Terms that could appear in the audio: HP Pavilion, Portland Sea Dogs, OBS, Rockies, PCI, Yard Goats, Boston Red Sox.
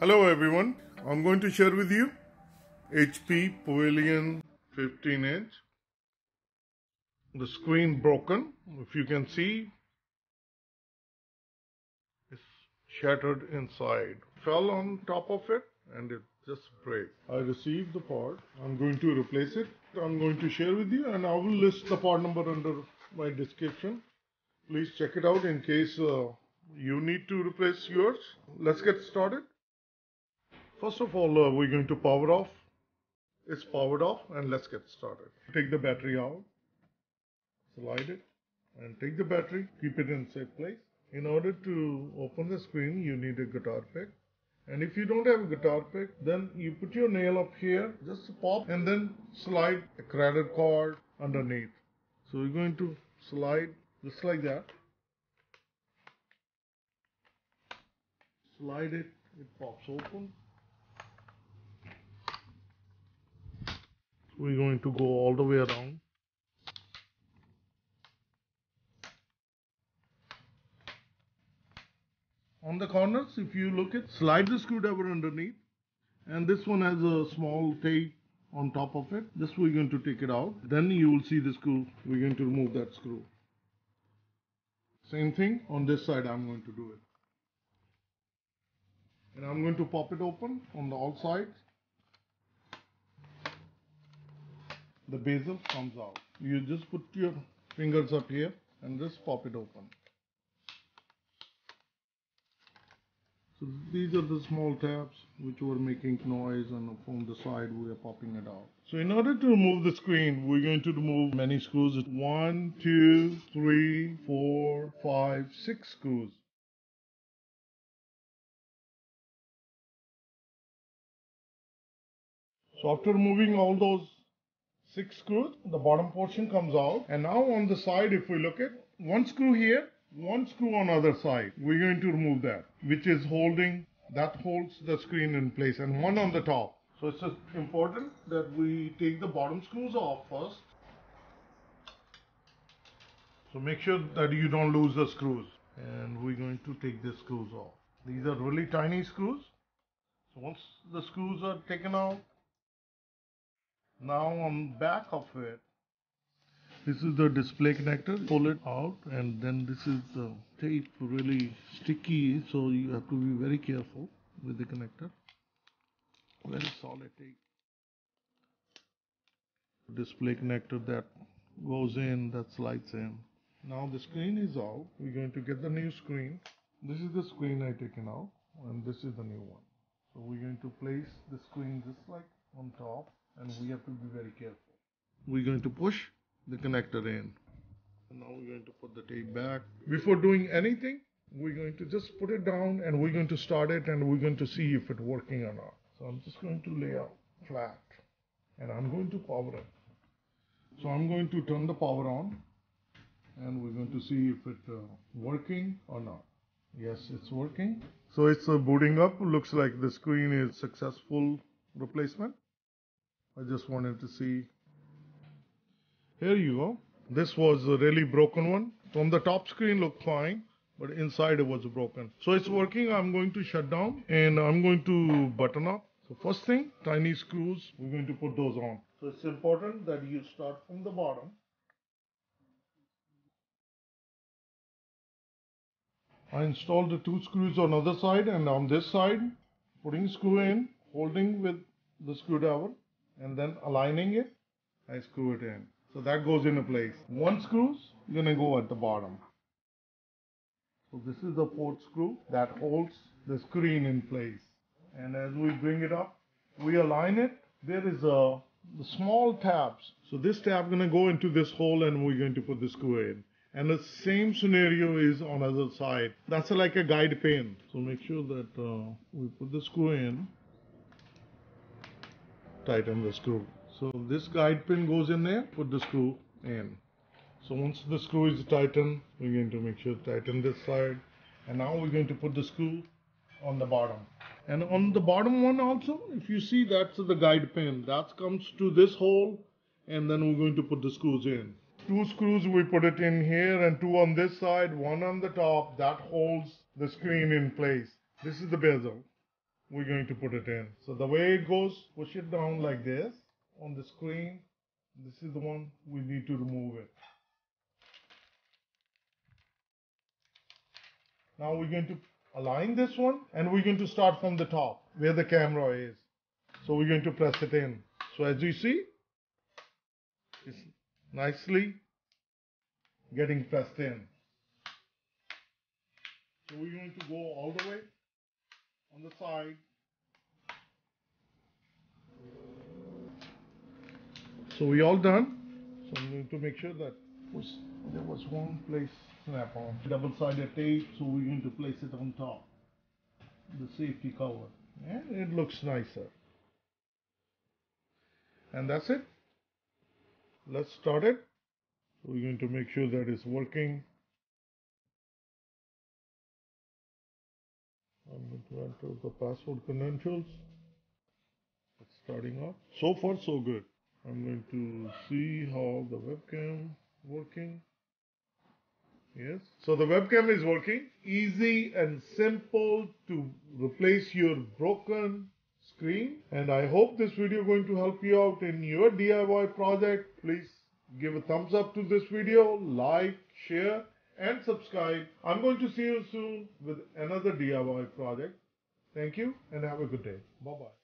Hello everyone, I'm going to share with you HP Pavilion 15 inch. The screen broken, if you can see, it's shattered inside. Fell on top of it and it just break. I received the part, I'm going to replace it. I'm going to share with you and I will list the part number under my description. Please check it out in case you need to replace yours. Let's get started. First of all, we're going to power off. It's powered off and let's get started. Take the battery out, slide it and take the battery, keep it in safe place. In order to open the screen, you need a guitar pick. And if you don't have a guitar pick, then you put your nail up here, just pop and then slide a credit card underneath. So you're going to slide just like that. Slide it, it pops open. We're going to go all the way around. On the corners, if you look at, slide the screwdriver underneath. And this one has a small tape on top of it. This we're going to take it out. Then you will see the screw. We're going to remove that screw. Same thing on this side, I'm going to do it. And I'm going to pop it open on all sides. The bezel comes out. You just put your fingers up here and just pop it open. So these are the small tabs which were making noise, and from the side we are popping it out. So in order to remove the screen, we're going to remove many screws. 1, 2, 3, 4, 5, 6 screws. So after removing all those 6 screws, the bottom portion comes out, and now on the side, if we look at, 1 screw here, 1 screw on other side. We're going to remove that, which is holding, that holds the screen in place, and 1 on the top. So it's important that we take the bottom screws off first. So make sure that you don't lose the screws. And we're going to take the screws off. These are really tiny screws. So once the screws are taken out, now on back of it, this is the display connector, pull it out, and then this is the tape, really sticky, so you have to be very careful with the connector. Very solid tape. Display connector that goes in, that slides in. Now the screen is out, we're going to get the new screen. This is the screen I taken out, and this is the new one. So we're going to place the screen just like on top. And we have to be very careful. We're going to push the connector in. And now we're going to put the tape back. Before doing anything, we're going to just put it down and we're going to start it and we're going to see if it's working or not. So I'm just going to lay out flat and I'm going to power it. So I'm going to turn the power on and we're going to see if it's working or not. Yes, it's working. So it's booting up. Looks like the screen is successful replacement. I just wanted to see. Here you go. This was a really broken one. From the top screen looked fine, but inside it was broken. So it's working. I'm going to shut down and I'm going to button up. So first thing, tiny screws. We're going to put those on. So it's important that you start from the bottom. I installed the 2 screws on the other side and on this side, putting screw in, holding with the screwdriver. And then aligning it, I screw it in. So that goes into place. 1 screw's gonna go at the bottom. So this is the 4th screw that holds the screen in place. And as we bring it up, we align it. There is a small tabs. So this tab gonna go into this hole and we're going to put the screw in. And the same scenario is on the other side. That's like a guide pin. So make sure that we put the screw in. Tighten the screw. So this guide pin goes in there, put the screw in. So once the screw is tightened, we're going to make sure to tighten this side. And now we're going to put the screw on the bottom. And on the bottom one also, if you see, that's the guide pin. That comes to this hole and then we're going to put the screws in. 2 screws we put it in here and 2 on this side, 1 on the top. That holds the screen in place. This is the bezel. we're going to put it in. So the way it goes, push it down like this on the screen. This is the one we need to remove it. Now we're going to align this one and we're going to start from the top where the camera is. So we're going to press it in. So as you see, it's nicely getting pressed in. So we're going to go all the way on the side. So we're all done. So I'm going to make sure that there was one place snap on. Double-sided tape, so we're going to place it on top. The safety cover. And it looks nicer. And that's it. Let's start it. So we're going to make sure that it's working. I'm going to enter the password credentials. It's starting up. So far, so good. I'm going to see how the webcam working. Yes. So the webcam is working. Easy and simple to replace your broken screen. And I hope this video is going to help you out in your DIY project. Please give a thumbs up to this video. Like, share, and subscribe. I'm going to see you soon with another DIY project. Thank you and have a good day. Bye-bye.